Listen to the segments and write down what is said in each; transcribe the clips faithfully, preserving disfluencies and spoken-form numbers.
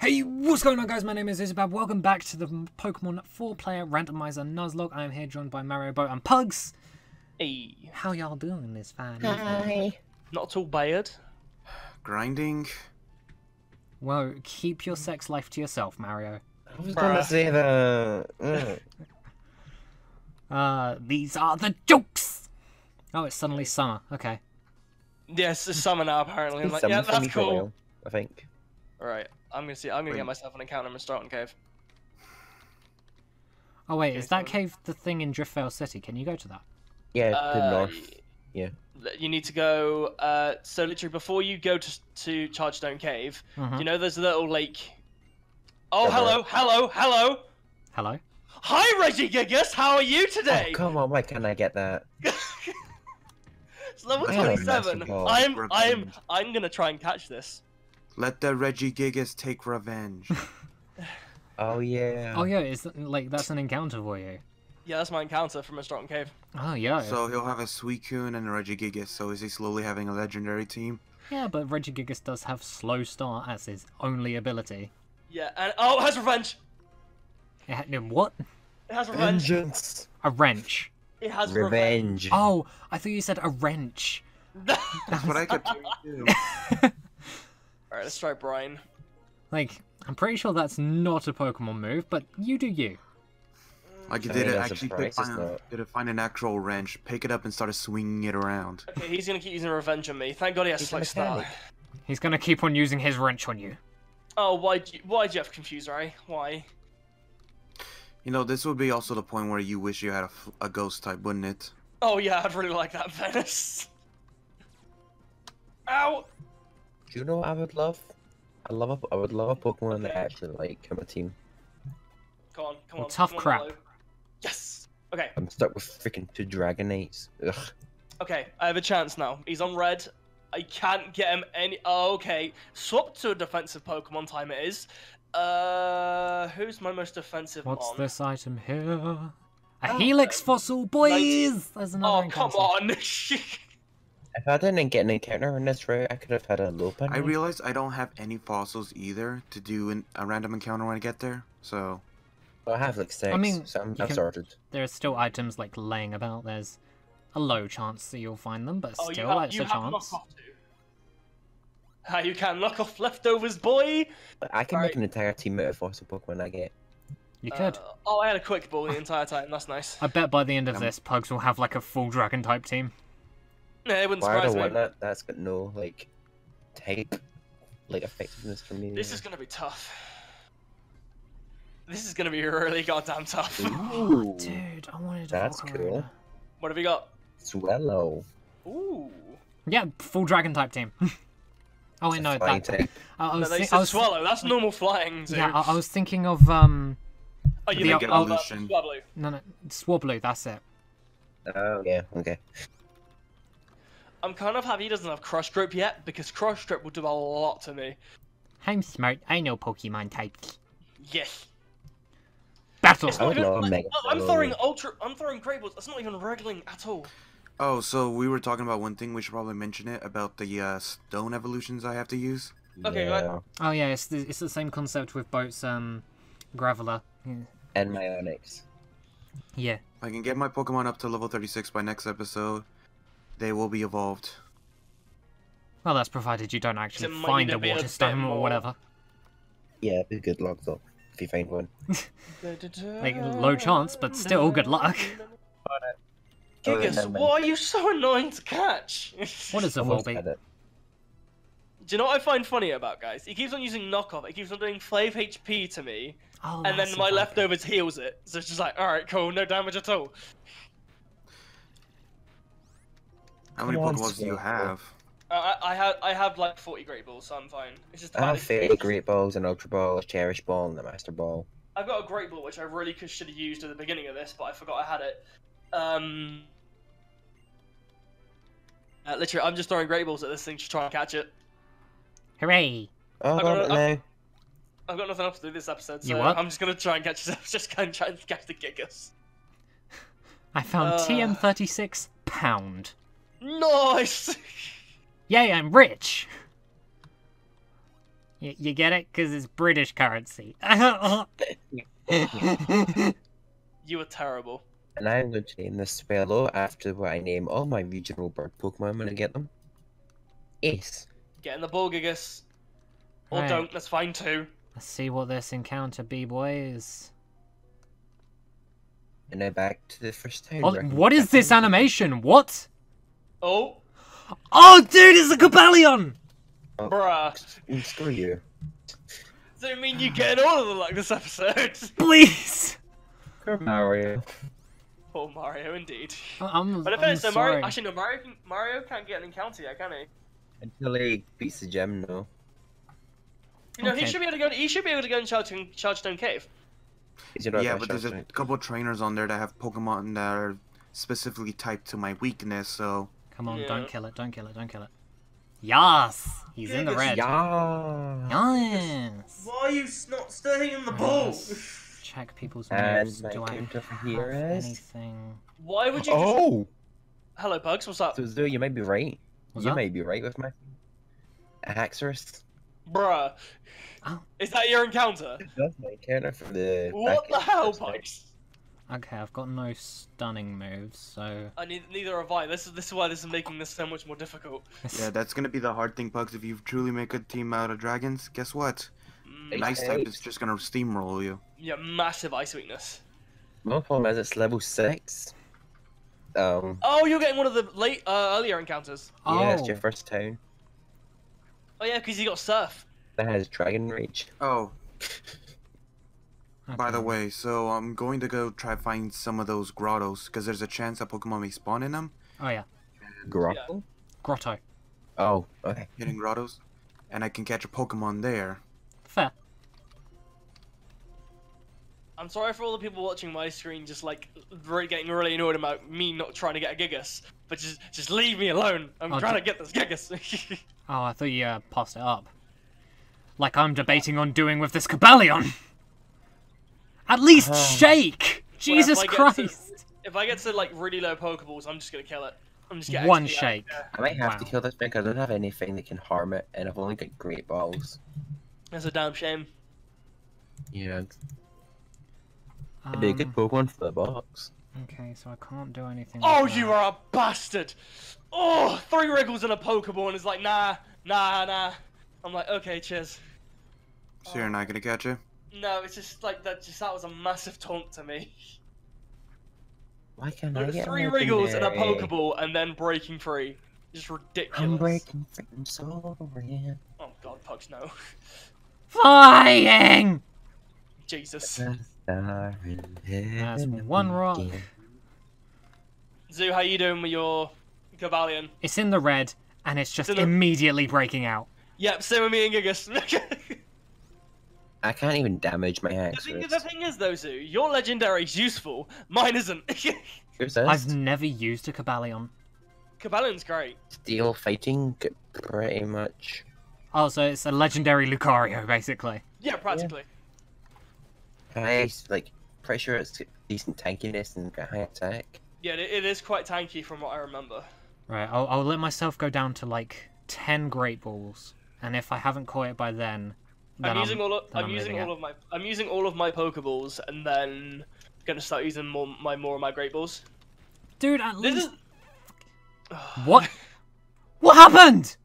Hey, what's going on guys? My name is Zoozoobab. Welcome back to the Pokemon four Player Randomizer Nuzlocke. I am here joined by Mario Boat and Pugs. Hey. How y'all doing this fine evening? Not at all bad. Grinding. Whoa, keep your sex life to yourself, Mario. I was gonna say that. Uh, these are the jokes! Oh, it's suddenly summer. Okay. Yes, it's summer now apparently. I'm like, yeah, that's cool. While, I think. Alright. I'm gonna see. I'm gonna wait. Get myself an encounter in Stratton Cave. Oh wait, okay, is that so... cave the thing in Driftveil City? Can you go to that? Yeah, to the north. Yeah. You need to go. Uh, so literally before you go to to Chargestone Cave, mm-hmm. you know there's a little lake. Oh yeah, hello, right. hello, hello. Hello. Hi Regigigas, how are you today? Oh, come on, why can't I get that? It's level twenty-seven. I'm I'm I'm gonna try and catch this. Let the Regigigas take revenge. Oh yeah. Oh yeah, it's like that's an encounter for you. Yeah, that's my encounter from a Stratton Cave. Oh yeah. So he'll have a Suicune and a Regigigas. So is he slowly having a legendary team? Yeah, but Regigigas does have Slow Start as his only ability. Yeah, and oh, it has revenge. It ha what? It has revenge. Vengeance. A wrench. It has revenge. revenge. Oh, I thought you said a wrench. That's what I kept doing too. Alright, let's try Brian. Like, I'm pretty sure that's not a Pokemon move, but you do you. Like, you did it actually pick, find, did it find an actual wrench, pick it up and started swinging it around. Okay, he's gonna keep using revenge on me. Thank God he has Slow Start. He's gonna keep on using his wrench on you. Oh, why'd you, why'd you have Confuse, right? Why? You know, this would be also the point where you wish you had a, a ghost type, wouldn't it? Oh yeah, I'd really like that, Venice. Ow! Do you know what I would love? I love a, I would love a Pokemon that actually like on my team. Come on, come well, on. Tough come crap. On, yes. Okay. I'm stuck with freaking two Dragonites. Ugh. Okay, I have a chance now. He's on red. I can't get him any. Oh, okay, swap to a defensive Pokemon. Time it is. Uh, who's my most defensive? What's on? this item here? A oh, Helix fossil, boys. There's another oh, come on. If I didn't get an encounter in this route, I could have had a Lopan. I realized I don't have any fossils either to do an, a random encounter when I get there, so... Well, I have like six, I mean, so I'm, I'm can... sorted. There are still items like laying about. There's a low chance that you'll find them, but oh, still, it's a chance. Uh, you can knock off leftovers, boy! I can All make right. an entire team out of fossil Pokemon I get. You could. Uh, oh, I had a quick ball the entire time, that's nice. I bet by the end of um, this, Pugs will have like a full Dragon-type team. No, it wouldn't surprise me. That, that's got no like type like effectiveness for me. This is gonna be tough. This is gonna be really goddamn tough. Ooh, dude, I wanted to. That's cool. What have you got? Swallow. Ooh. Yeah, full Dragon type team. Oh wait, no, that. Type. I, I was, no, they said I was Swallow. That's normal flying. Dude. Yeah, I, I was thinking of um. Oh, you think evolution? Oh, Swablu. No, no, Swablu. That's it. Oh yeah. Okay. I'm kind of happy he doesn't have Crush Grip yet, because Crush Grip will do a lot to me. I'm smart. I know Pokemon types. Yes. Battle. I even, like, Mega I'm Mega throwing Mega. Ultra. I'm throwing Graveler. That's not even reguling at all. Oh, so we were talking about one thing. We should probably mention it about the uh, stone evolutions I have to use. Okay. Yeah. Right. Oh yeah, it's the, it's the same concept with boats. Um, Graveler. Yeah. And my Onix. Yeah. I can get my Pokemon up to level thirty-six by next episode. They will be evolved. Well, that's provided you don't actually find a water stone or whatever. Yeah, be good luck though, if you find one. Like, low chance, but still good luck. Gigas, why are you so annoying to catch? What is a Volbeat? Do you know what I find funny about, guys? He keeps on using knockoff, he keeps on doing five H P to me, oh, and then my like leftovers it. heals it. So it's just like, alright, cool, no damage at all. How many Pokeballs do you have? Uh, I, I have I have like forty Great Balls, so I'm fine. It's just I have thirty Great Balls, an Ultra Ball, a Cherish Ball, and a Master Ball. I've got a Great Ball, which I really could should have used at the beginning of this, but I forgot I had it. Um, uh, literally, I'm just throwing Great Balls at this thing to try and catch it. Hooray! Oh, I've got, no, I've, I've got nothing else to do this episode, so I'm just gonna try and catch just gonna try and catch the Gigas. I found uh... T M thirty-six Pound. Nice! Yay, I'm rich! You, you get it? Because it's British currency. You are terrible. And I'm going to name this Swallow after where I name all my regional bird Pokemon when I get them. Ace. Get in the Bulgigas. Or right. Don't, let's find two. Let's see what this encounter B-boy is. And now back to the first time. Oh, what is this animation? What? Oh. Oh, dude, it's a Cobalion! Oh. Bruh. Screw you. Does that mean you get all of the luck this episode? Please! Mario. Oh, Mario, indeed. I'm, but if I'm so Mario, actually, no, Mario, can, Mario can't get an encounter yet, can he? Until he beats the gem, no. You know, okay. he should be able to go. He should be able to go in Chargestone Cave. Yeah, but there's a couple of trainers on there that have Pokemon that are specifically typed to my weakness, so. Come on, yeah. Don't kill it! Don't kill it! Don't kill it! Yas, he's in the red. Yas. Yes. Why are you not staying in the ball? Check people's moves. Do I have anything? Why would you? Oh. Just... Hello, Bugs. What's up? So, you may be right. What's you up? may be right with my Haxorus. Bruh, oh. Is that your encounter? That's my encounter from the. What the hell, Pikes? Okay, I've got no stunning moves, so. I need, neither have I. This is this is why this is making this so much more difficult. Yeah, that's gonna be the hard thing, Pugs. If you truly make a team out of dragons, guess what? Mm. Nice type is just gonna steamroll you. Yeah, massive ice weakness. My problem is it's level six. Um. Oh, you're getting one of the late uh, earlier encounters. Oh. Yeah, it's your first town. Oh yeah, because you got Surf. That has Dragon Rage. Oh. Okay. By the way, so I'm going to go try find some of those grottos, because there's a chance that Pokemon may spawn in them. Oh yeah. Grotto? Yeah. Grotto. Oh, okay. Hitting grottos, and I can catch a Pokemon there. Fair. I'm sorry for all the people watching my screen just like getting really annoyed about me not trying to get a Gigas, but just just leave me alone. I'm oh, trying to get this Gigas. Oh, I thought you uh, passed it up. Like I'm debating on doing with this Cobalion. At least um, shake! Jesus well, if Christ! To, if I get to like really low Pokeballs, I'm just gonna kill it. I'm just one shake. I might have wow. to kill this because I don't have anything that can harm it, and I've only got great balls. That's a damn shame. Yeah. Um, It'd be a good Pokemon for the box. Okay, so I can't do anything. Oh, like you that. are a bastard! Oh, three wriggles and a Pokeball, and it's like, nah, nah, nah. I'm like, okay, cheers. So oh. you're not gonna catch it? No, it's just like that. Just that was a massive taunt to me. Why can't I get three wriggles and a Pokeball, and then breaking free? Just ridiculous. I'm breaking free. I'm so over here. Oh God, Pugs, no. Flying. Jesus. That's one rock. Zoo, how you doing with your Cobalion? It's in the red, and it's just it's immediately the... breaking out. Yep, same with me and Gigas. I can't even damage my axe. The, the thing is, though, Zoo, your legendary is useful. Mine isn't. I've never used a Cobalion. Cobalion's great. Steel fighting, pretty much. Oh, so it's a legendary Lucario, basically. Yeah, practically. Yeah. I like pretty sure it's decent tankiness and high attack. Yeah, it is quite tanky from what I remember. Right, I'll, I'll let myself go down to like ten great balls, and if I haven't caught it by then, then I'm using I'm, all. Of, I'm, I'm using all it. of my. I'm using all of my Pokeballs, and then gonna start using more my more of my great balls. Dude, at this least. Is... What? What happened?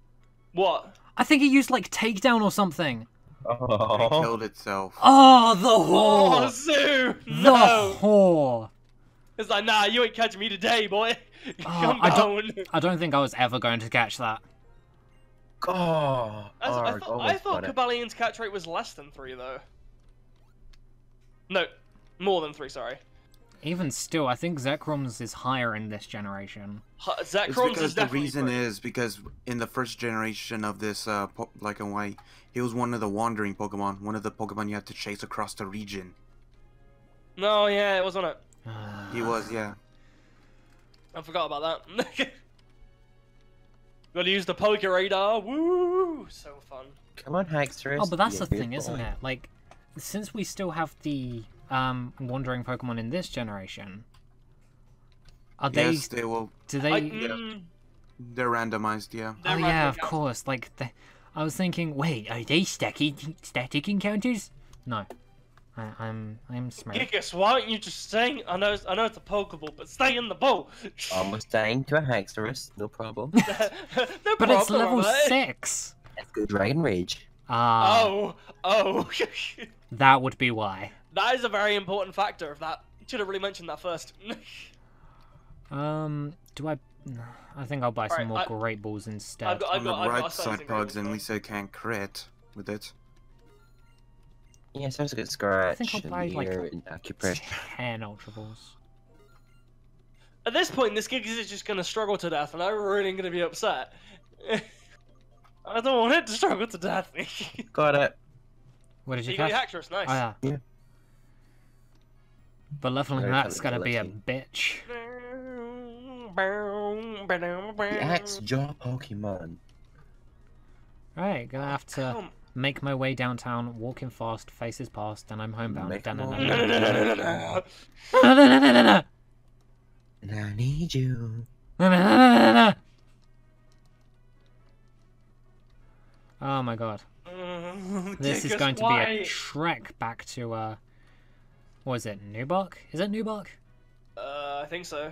What? I think he used like takedown or something. Oh. It killed itself. Oh, the whore! Oh, Zoo! No. The whore! It's like, nah, you ain't catching me today, boy. Come oh, on. I, I don't think I was ever going to catch that. Oh, As, oh I thought, I thought Cobalion's catch rate was less than three, though. No, more than three, sorry. Even still, I think Zekroms is higher in this generation. Huh, Zekroms because is the reason pretty. is because in the first generation of this uh, Black and White, he was one of the wandering Pokemon, one of the Pokemon you had to chase across the region. No, yeah, it was on it. He was, yeah. I forgot about that. Gotta use the Poke Radar. Woo! So fun. Come on, Haxorus. Oh, but that's yeah, the thing, boy. isn't it? Like, since we still have the um wandering Pokemon in this generation, are they? Yes, they will. Do they? I, mm, they're randomized, yeah. They're oh randomized. yeah, of course. Like, they... I was thinking, wait, are they static, static encounters? No. I, I'm I'm smart. Gigas, why aren't you just staying? I know I know it's a Pokeball, but stay in the ball. I'm staying to a Haxorus, no problem. no but problem, it's level right? six. Let's go Dragon Rage. Uh, oh oh. That would be why. That is a very important factor. Of that, should have really mentioned that first. um, do I? I think I'll buy some right, more I, great balls instead. I've got, I've got, On the right I've got side pods, and Lisa can crit with it. Yeah, sounds like a good scratch. I think I'll buy like acupressure. ten Ultra Balls. At this point, this Gigas is just going to struggle to death, and I'm really going to be upset. I don't want it to struggle to death. Got it. What did you, you catch? Haxorus, nice. Oh, yeah. yeah. But leveling that's going to be a bitch. The axe jaw Pokemon. Right, gonna have to... Come. Make my way downtown, walking fast, faces past, and I'm homebound. I need you. Oh my god. This is going to be a trek back to, uh... what is it, Nubok? Is it Nubok? Uh, I think so.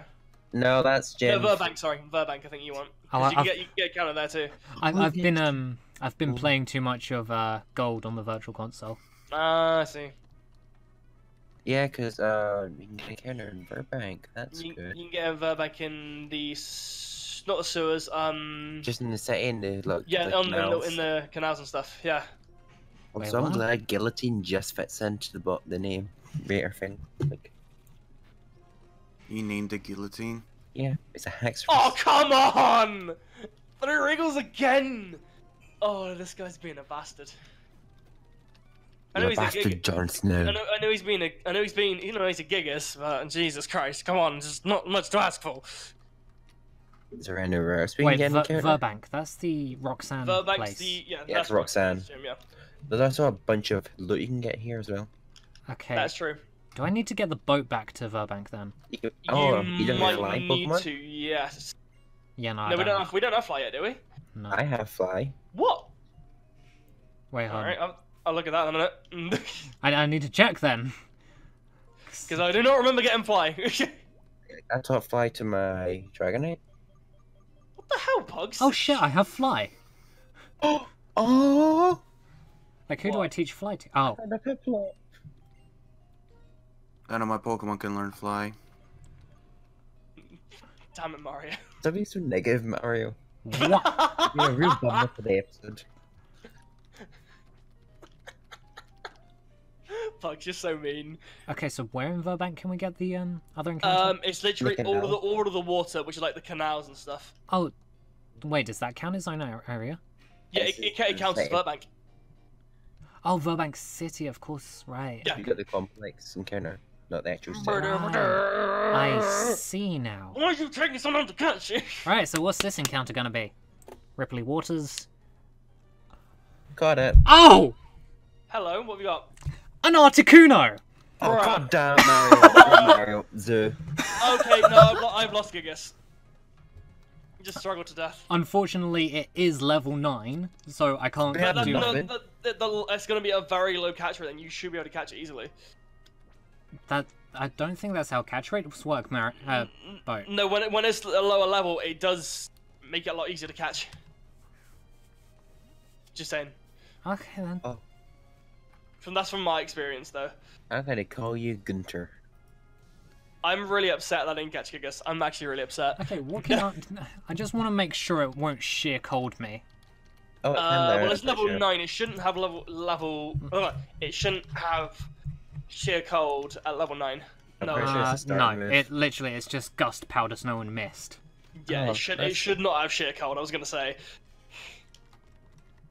No, that's Jim. No, Virbank, sorry. Virbank, I think you want. Oh, you, can get, you can get a counter there too. I, I've been, um... I've been Ooh. playing too much of uh, Gold on the Virtual Console. Ah, uh, I see. Yeah, because uh, you can get a counter in Virbank. That's you, good. You can get a Virbank in the s not the sewers. Um. Just in the setting, the like. Yeah, the on the, in the canals and stuff. Yeah. Wait, so I'm glad Guillotine just fits into the bot the name rare thing. Like. You named a Guillotine? Yeah, it's a Haxorus. Oh come on! Three wriggles again. Oh, this guy's being a bastard. I know he's bastard a Gigas. Jon Snow. I know, I know he's being a. I know he's being. You know he's a Gigas, but Jesus Christ, come on, there's not much to ask for. Is there any rare? Wait, Vir Virbank. That's the Roxanne Virbank's place. The, yeah, yeah, that's Roxanne. Roxanne. Yeah. There's also a bunch of loot you can get here as well. Okay. That's true. Do I need to get the boat back to Virbank then? You, oh, you, you don't might have fly need Pokemon? To. Yes. Yeah, no. No, I don't we don't have. have. We don't have fly yet, do we? No. I have fly. What? Wait, hold on. Alright, I'll, I'll look at that in a minute. I, I need to check then. Because I do not remember getting fly. I taught fly to my Dragonite. What the hell, Pugs? Oh shit, I have fly. Oh! Oh! Like, who what? do I teach fly to? Oh. I know my Pokemon can learn fly. Damn it, Mario. Don't be so negative, Mario. What? You're a real bummer for the episode. Fuck, you're so mean. Okay, so where in Virbank can we get the um other encounter? Um, it's literally all of the all of the water, which is like the canals and stuff. Oh, wait, does that count as zone area? Yeah, it, it, it counts as Virbank. Oh, Virbank City, of course, right? Yeah, you got the complex encounter, not the actual city. Right. I see now. Why are you taking so long to catch it? Right, so what's this encounter gonna be? Ripley Waters. Got it. Oh! Hello, what have you got? An Articuno! Oh, right. God damn Mario. God, Mario. Zoo. Okay, no, I've, lo I've lost Gigas. You just struggled to death. Unfortunately, it is level nine, so I can't yeah, that, do no, that. The, the, the, it's gonna be a very low catch rate, and you should be able to catch it easily. That... I don't think that's how catch rates work, Mar uh, boat. No, when, it, when it's a lower level, it does make it a lot easier to catch. Just saying. Okay, then. Oh. From, that's from my experience, though. I'm going to call you Gunter. I'm really upset that I didn't catch Gigas. I'm actually really upset. Okay, what can I... I just want to make sure it won't sheer cold me. Oh, it uh, there, well, it's level sure. nine. It shouldn't have level... level. Uh, it shouldn't have... Sheer cold at level nine. No, uh, no, it literally it's just gust, powder, snow, and mist. Yeah, oh, it should it should not have sheer cold. I was gonna say.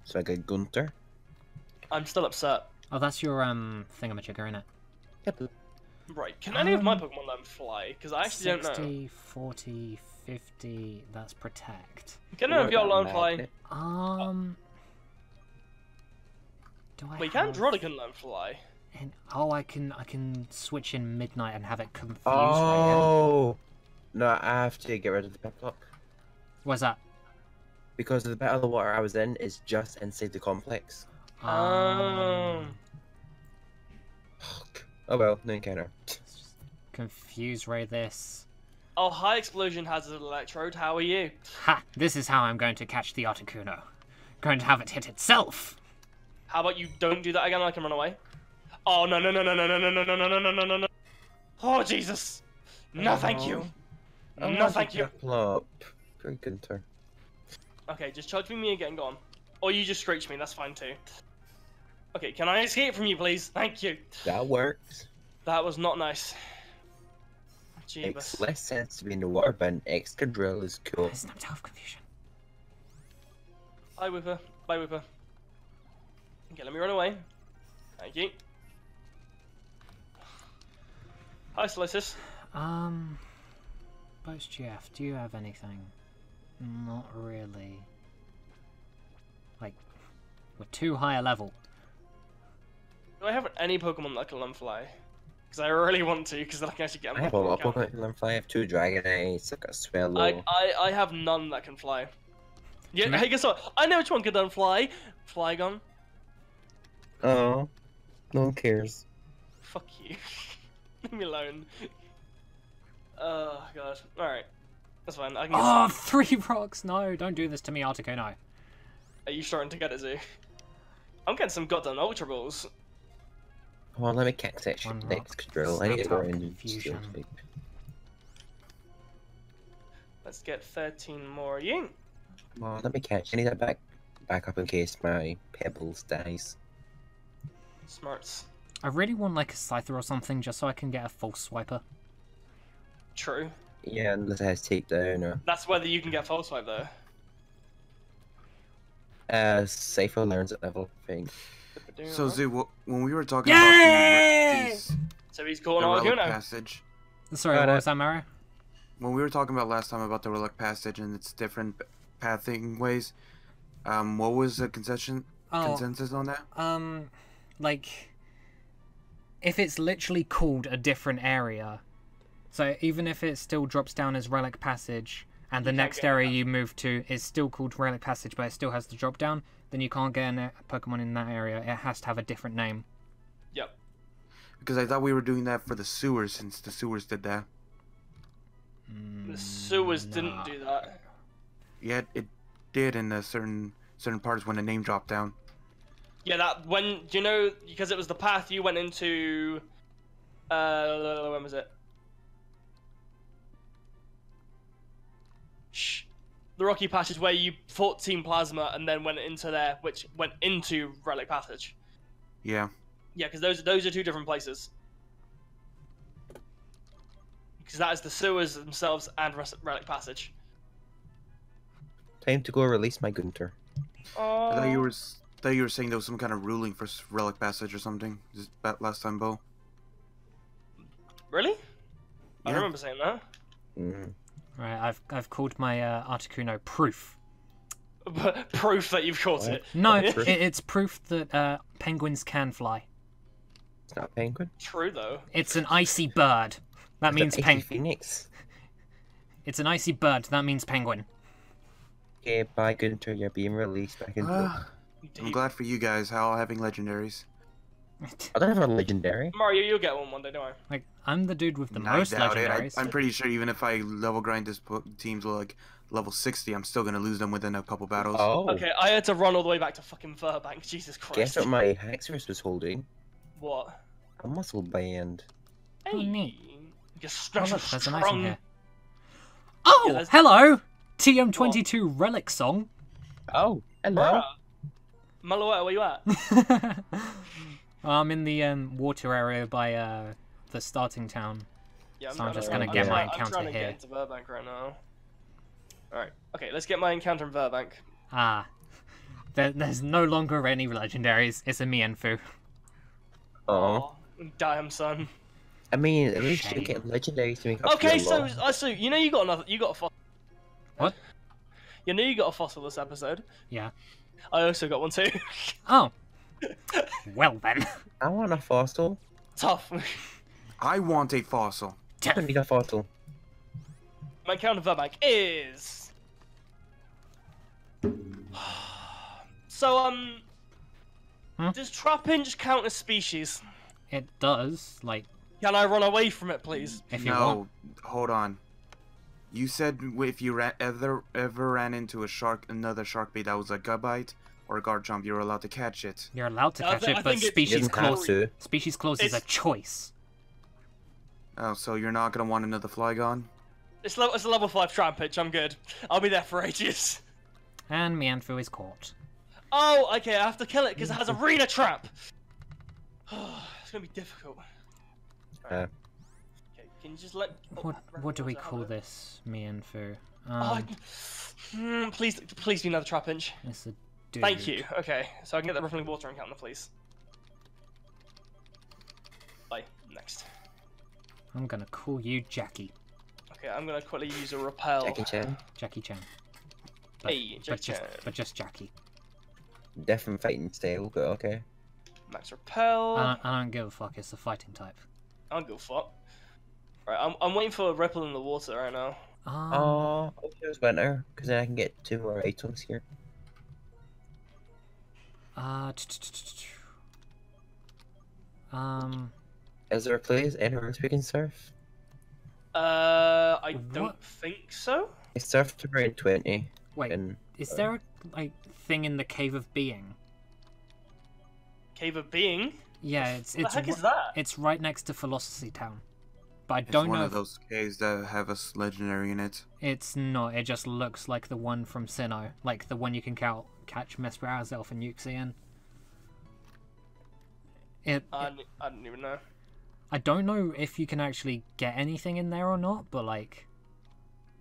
So I get Gunter. I'm still upset. Oh, that's your um thingamajigger, isn't it? Yep. Right. Can um, any of my Pokemon learn fly? Because I actually sixty, don't know. sixty, forty, fifty. That's protect. Can any of y'all learn fly? Um. Do I? Wait, have... can Drodigan learn fly? And, oh, I can I can switch in Midnight and have it confused. Oh, right now. No, I have to get rid of the Piplup. What's that? because the Battle of the Water I was in is just inside the complex. Oh. Oh well, no encounter. Confuse Ray this. Oh, High Explosion has an Electrode, how are you? Ha! This is how I'm going to catch the Articuno. Going to have it hit itself! How about you don't do that again and I can run away? Oh, no, no, no, no, no, no, no, no, no, no, no, no, no. Oh, Jesus! No, thank you! No, thank you! Plop. Good Gunter. Okay, just charge me again, go on. Or you just screech me, that's fine too. Okay, can I escape from you, please? Thank you! That works. That was not nice. Jeebus. Makes less sense to be in the water, but an extra drill is cool. I snapped out of confusion. Bye, Whooper. Bye, Whooper. Okay, let me run away. Thank you. Hi, Slices. Um... Post G F, do you have anything? Not really. Like, we're too high a level. Do I have any Pokemon that can learn fly? Because I really want to, because then I can actually get them. I have a lot of Pokemon that can learn fly. I have two Dragonites, I've got a Swallow. I, I, I have none that can fly. Yeah, mm-hmm. Hey, guess what? I know which one could learn fly. Flygon. Oh, no one cares. Fuck you. Leave me alone. Oh, God. Alright. That's fine. I can get oh, some. Three rocks! No, don't do this to me, Articuno. Are you starting to get it, Zoo? I'm getting some goddamn Ultra Balls. Come on, let me catch that shit next drill. I need to go in and steal sleep. Let's get thirteen more of you. Come on, let me catch. I need that back, back up in case my pebbles dies. Smarts. I really want like a Scyther or something just so I can get a false swiper. True. Yeah, unless it has takedown or... That's whether you can get false swipe though. Uh, Safer learns at level, I think. So Zoo, what, when we were talking Yay! about these... So he's calling all Articuno. Passage. Sorry, what was that, Mario? When we were talking about last time about the Relic Passage and its different pathing ways, um, what was the concession oh, consensus on that? Um, like, if it's literally called a different area, so even if it still drops down as Relic Passage, and the next area you move to is still called Relic Passage, but it still has the drop down, then you can't get a Pokemon in that area. It has to have a different name. Yep. Because I thought we were doing that for the sewers, since the sewers did that. Mm, the sewers nah. didn't do that. Yeah, it did in a certain certain parts when the name dropped down. Yeah, that when you know because it was the path you went into. Uh, when was it? Shh. The Rocky Passage where you fought Team Plasma and then went into there, which went into Relic Passage. Yeah. Yeah, because those those are two different places. Because that is the sewers themselves and Relic Passage. Time to go release my Gunter. Oh. I thought you were thought you were saying there was some kind of ruling for Relic Passage or something. Just that last time, Bo. Really? Yeah. I don't remember saying that. Mm-hmm. Right, I've I've called my uh, Articuno proof. Proof that you've caught it. No, it, it's proof that uh, penguins can fly. It's not a penguin. True though. It's an icy bird. That it's means penguin. Phoenix. It's an icy bird. That means penguin. Okay, bye, Gunter. You're being released back into. Uh, I'm glad for you guys. How having legendaries. I don't have a legendary. Mario, you'll get one one day, don't worry. Like, I'm the dude with the no, most I doubt legendaries. It. I, I'm pretty sure even if I level grind this team's like level sixty, I'm still gonna lose them within a couple battles. Oh. Okay, I had to run all the way back to fucking Virbank. Jesus Christ. Guess what my Haxorus was holding? What? A muscle band. Hey, neat. You're strong. Oh, look, there's an item here. Oh, yeah, hello. T M twenty-two what? Relic Song. Oh, hello. Maluetta, where you at? I'm in the um, water area by uh, the starting town, yeah, I'm so I'm just going to get my encounter here. I'm trying to here. get into Virbank right now. Alright, okay, let's get my encounter in Virbank. Ah, there, there's no longer any legendaries, it's a Mienfu. Oh, damn son. I mean, at least Shame. you get legendaries to make up Okay, so, uh, so, you know you got another, you got a fossil. What? You know you got a fossil this episode. Yeah. I also got one too. Oh. Well then. I want a fossil. Tough. I want a fossil. I need a fossil. My counter Virbank is... So, um... Huh? Does Trap Inch count as species? It does, like... Can I run away from it, please? If you no, want. Hold on. You said if you ran, ever ever ran into a shark, another shark bait that was a Gabite or a Garchomp, you're allowed to catch it. You're allowed to catch I, I it, but species close, species close it's... is a choice. Oh, so you're not going to want another Flygon? It's, le it's a level five Trap Inch, I'm good. I'll be there for ages. And Meandru is caught. Oh, okay, I have to kill it because it has Arena Trap! It's gonna be difficult. Right. Uh, okay, can you just let... Oh, what, what do we call this, Meandru? Um, oh, I... mm, please, please do another Trap Inch. It's a dude. Thank you, okay. So I can get that Ruffling Water encounter, please. Bye, next. I'm gonna call you Jackie. Okay, I'm gonna quickly use a repel. Jackie Chan. Jackie Chan. But, hey, Jackie but Chan. Just, but just Jackie. Death and Fate and Steel, but okay. Max repel. I don't, I don't give a fuck. It's the fighting type. I don't give a fuck. Right, I'm I'm waiting for a ripple in the water right now. Oh, um, there's winter, because then I can get two or eight ones here. Uh, um. Is there a place anywhere we can surf? Uh, I don't what? think so. I surfed to grade twenty. Wait, and, is uh, there a like thing in the Cave of Being? Cave of Being? Yeah, it's it's. What the heck is that? It's right next to Philosophy Town, but I it's don't know. It's one of those caves that have a legendary in it. It's not. It just looks like the one from Sinnoh, like the one you can ca catch Mesperazzelf and Uxie. It. I didn't, I didn't even know. I don't know if you can actually get anything in there or not, but like,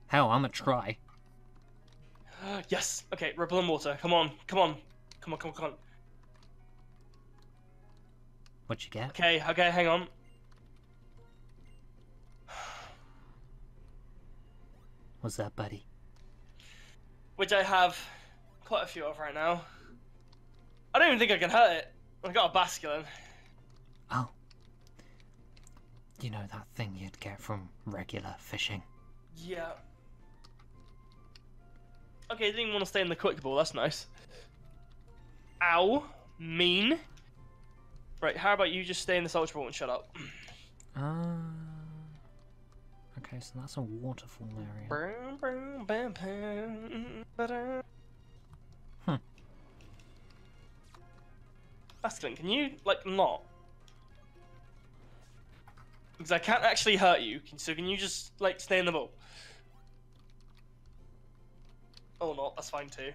hell, I'm gonna try. Yes! Okay, ripple and water. Come on, come on. Come on, come on, come on. What'd you get? Okay, okay, hang on. What's that, buddy? Which I have quite a few of right now. I don't even think I can hurt it. I've got a Basculin. Oh. You know that thing you'd get from regular fishing. Yeah. Okay, I didn't even want to stay in the quick ball, that's nice. Ow. Mean. Right, how about you just stay in this ultra ball and shut up? Ah. Uh, okay, so that's a waterfall area. Hmm. Basculin, can you, like, not? Because I can't actually hurt you, so can you just, like, stay in the ball? Oh no, that's fine too.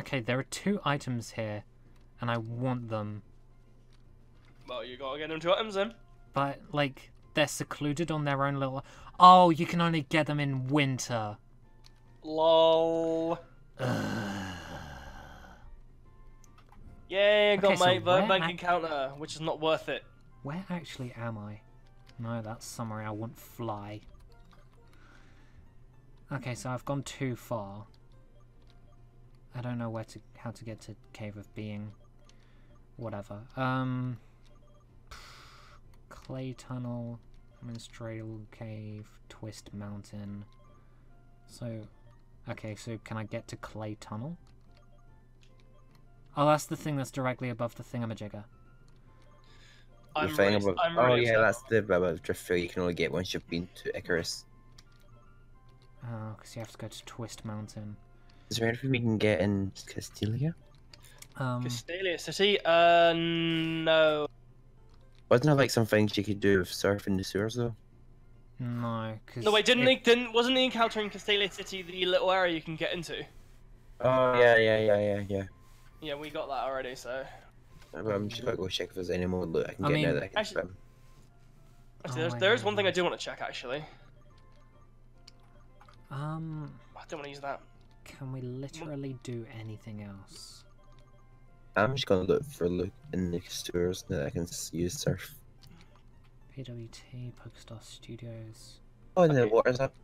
Okay, there are two items here, and I want them. Well, you gotta get them two items then. But, like, they're secluded on their own little... Oh, you can only get them in winter. Lol. Ugh. Yay, I got okay, my so Virbank encounter, which is not worth it. Where actually am I? No, that's somewhere I want fly. Okay, so I've gone too far. I don't know where to, how to get to Cave of Being. Whatever. Um, Clay Tunnel, Minstrel Cave, Twist Mountain. So, okay, so can I get to Clay Tunnel? Oh, that's the thing that's directly above the thingamajigger. I'm the thing above, I'm oh yeah, that's the above Driftveil you can only get once you've been to Icarus. Oh, because you have to go to Twist Mountain. Is there anything we can get in Castelia? Um, Castelia City? Uh, no. Wasn't there like some things you could do with surfing the sewers though? No, because... No, wait, didn't it... they, didn't, wasn't the encounter in Castelia City the little area you can get into? Oh, yeah, yeah, yeah, yeah, yeah. Yeah, we got that already, so... I'm just gonna go check if there's any more loot I can I get mean... now that I can actually... swim. Actually, there's, oh, there is one thing I do want to check, actually. Um, I don't want to use that. Can we literally do anything else? I'm just going to look for loot in the stores that I can use surf. P W T, Pokestar Studios. Oh, and okay. The water's up.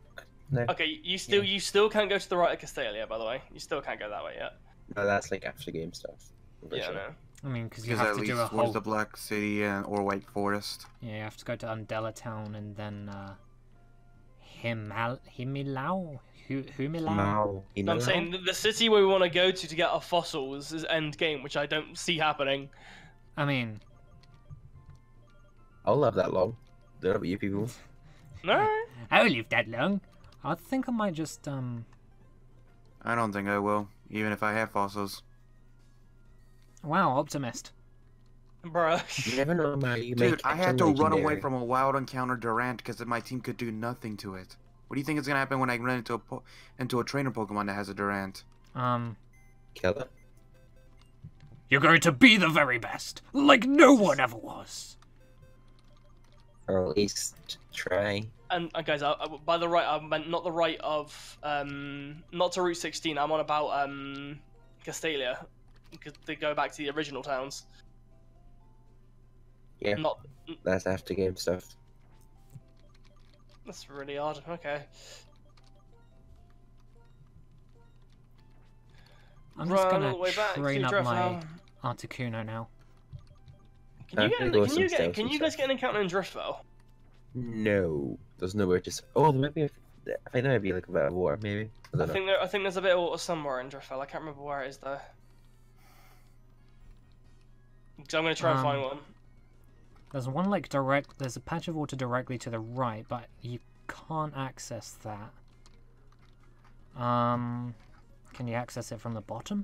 No. Okay, you still yeah. you still can't go to the right of Castelia, by the way. You still can't go that way yet. No, that's like after game stuff. Yeah, sure. no. I mean, because you have at to least do a whole... the Black City and, or White Forest. Yeah, you have to go to Undella Town and then... Uh... Himal Himilau? Himilau? No, I'm saying the city where we want to go to to get our fossils is end game, which I don't see happening. I mean, I'll live that long. Don't about you people. No, I'll live that long. I think I might just um. I don't think I will, even if I have fossils. Wow, optimist. Bruh. You never know, man. You Dude, I had to legendary. run away from a wild encounter Durant because my team could do nothing to it. What do you think is gonna happen when I run into a po into a trainer Pokemon that has a Durant? Um, kill it. You're going to be the very best, like no one ever was. Or at least try. And uh, guys, I, I, by the right, I meant not the right of um, not to Route sixteen. I'm on about um, Castalia, because they go back to the original towns. Yeah, Not... that's after game stuff. That's really odd. Okay. I'm just Run gonna way back train up my Articuno now. Can you, get, can, you get, can you guys get an encounter in Driftveil? No, there's nowhere to. Oh, there might be. A... I know it'd be like a bit of water, maybe. I, I think there. I think there's a bit of water somewhere in Driftveil. I can't remember where it is though. So I'm gonna try um... and find one. There's one like direct. There's a patch of water directly to the right, but you can't access that. Um, can you access it from the bottom?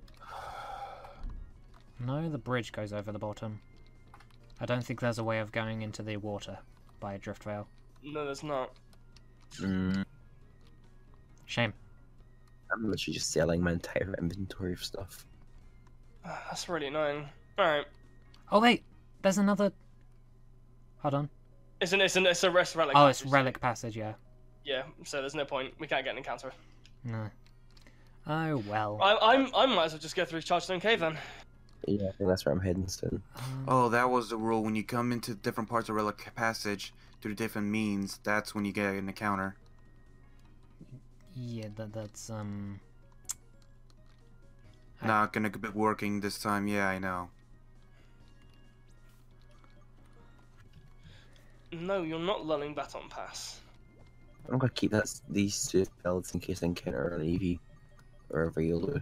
No, the bridge goes over the bottom. I don't think there's a way of going into the water by a Driftveil. No, there's not. Mm. Shame. I'm literally just selling my entire inventory of stuff. Uh, that's really annoying. All right. Oh wait, there's another. Hold on. Isn't it's, it's a rest relic? Oh, it's passage. Relic Passage, yeah. Yeah, so there's no point. We can't get an encounter. No. Oh well. I, I'm I might as well just go through Chargestone Cave then. Yeah, I think that's where I'm heading soon. Um, oh, that was the rule. When you come into different parts of Relic Passage through different means, that's when you get an encounter. Yeah, that that's um. Not gonna be working this time. Yeah, I know. No, you're not lulling Baton Pass. I'm gonna keep that these two builds in case I encounter an Eevee or a Riolu.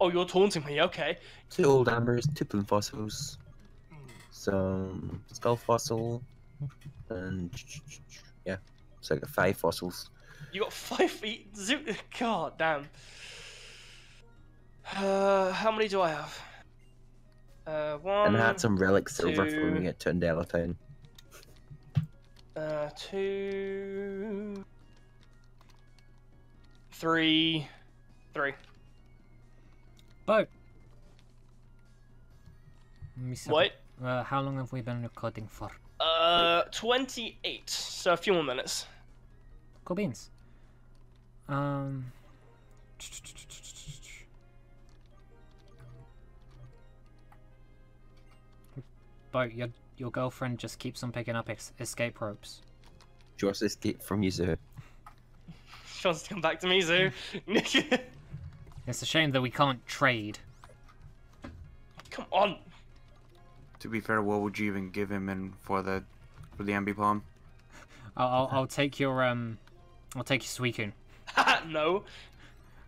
Oh, you're taunting me, okay. Two old ambers, two plume fossils, some skull fossil, and yeah, so I got five fossils. You got five feet? God damn. Uh, how many do I have? Uh, one, and I had some relic silver two, for when we get to Andela Town. Uh, two, three, three. But what? Uh, how long have we been recording for? Uh, twenty-eight. So a few more minutes. Cool beans. Um. Boat, your your girlfriend just keeps on picking up ex escape ropes. She wants to escape from you, Zoo. She wants to come back to me, Zoo. It's a shame that we can't trade. Come on. To be fair, what would you even give him in for the for the ambi palm? I'll, I'll I'll take your um, I'll take your Suicune. No.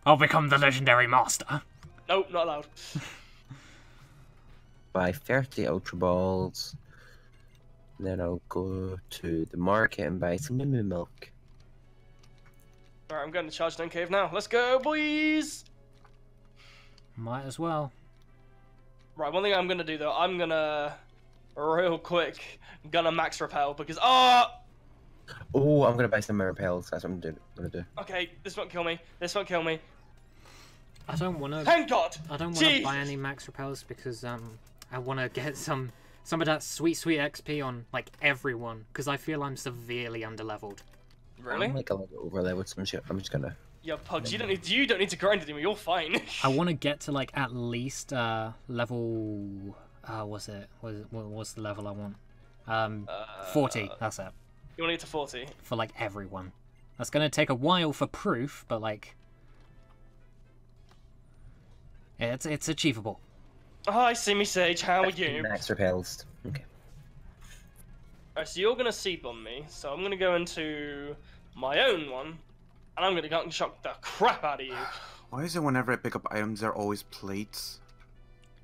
I'll become the legendary master. Nope, not allowed. Buy thirty Ultra Balls, then I'll go to the market and buy some Moo Milk. Alright, I'm going to Chargestone Cave now. Let's go, boys! Might as well. Right, one thing I'm going to do though, I'm going to, real quick, gonna Max Repel because, oh! Oh, I'm going to buy some repels, that's what I'm going to do. Okay, this won't kill me, this won't kill me. I don't want to. Thank God. I don't want to buy any Max repels because um I want to get some some of that sweet sweet X P on like everyone because I feel I'm severely underleveled. Really? I'm like a little overleveled some shit. I'm just gonna. Yeah, Pugs. You don't need you don't need to grind anymore. You're fine. I want to get to like at least uh level. Uh, what's it? What is it? What was the level I want? Um, uh, forty. That's it. You want to get to forty for like everyone. That's gonna take a while for proof, but like. It's it's achievable. Hi, Simi Sage. How are you? Max repels. Okay. Alright, so you're gonna sleep on me, so I'm gonna go into my own one, and I'm gonna go and shock the crap out of you. Why is it whenever I pick up items, they're always plates?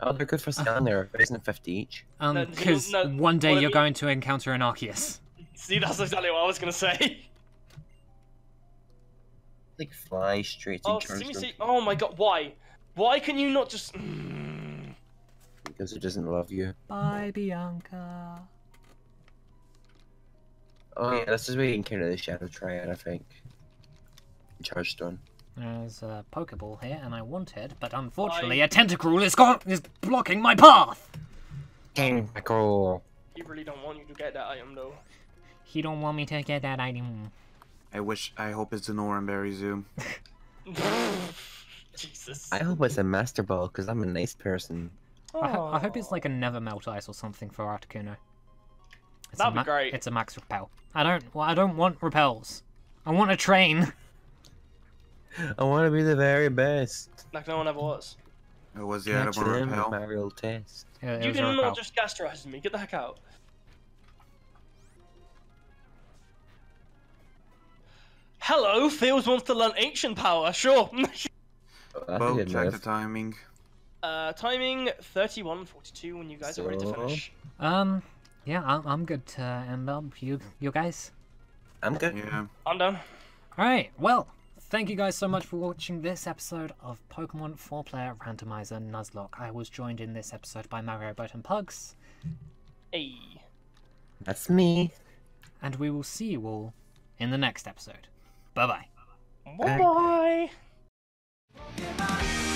Oh, they're good for scan there, isn't it fifty each? Um, because no, no, one day you're mean? going to encounter an Arceus. See, that's exactly what I was gonna say. Like, fly straight oh, in see, see. Oh my god, why? Why can you not just... Because it doesn't love you. Bye, Bianca. Oh yeah, this is where you encounter the Shadow Triad, I think. Chargestone. There's a Pokeball here, and I want it, but unfortunately I... a Tentacruel is, got... is blocking my path! Tentacruel. He really don't want you to get that item, though. He don't want me to get that item. I wish, I hope it's an Oranberry Zoo. Jesus. I hope it's a Master Ball, because I'm a nice person. I, ho I hope it's like a Never Melt Ice or something for Articuno. It's That'd be great. It's a Max repel. I don't, well, I don't want repels. I want a train. I want to be the very best. Like no one ever was. It was the out of one repel. My real test. Yeah, you didn't not just gasterize me. Get the heck out. Hello, Fields wants to learn ancient power. Sure. Well, check the timing. Uh, timing thirty-one forty-two when you guys so... are ready to finish. Um, yeah, I'm, I'm good to end up. You, you guys? I'm good. Yeah. I'm done. Alright, well, thank you guys so much for watching this episode of Pokemon four Player Randomizer Nuzlocke. I was joined in this episode by Mario Boat and Pugs. Hey. That's me. And we will see you all in the next episode. Bye-bye. Bye-bye.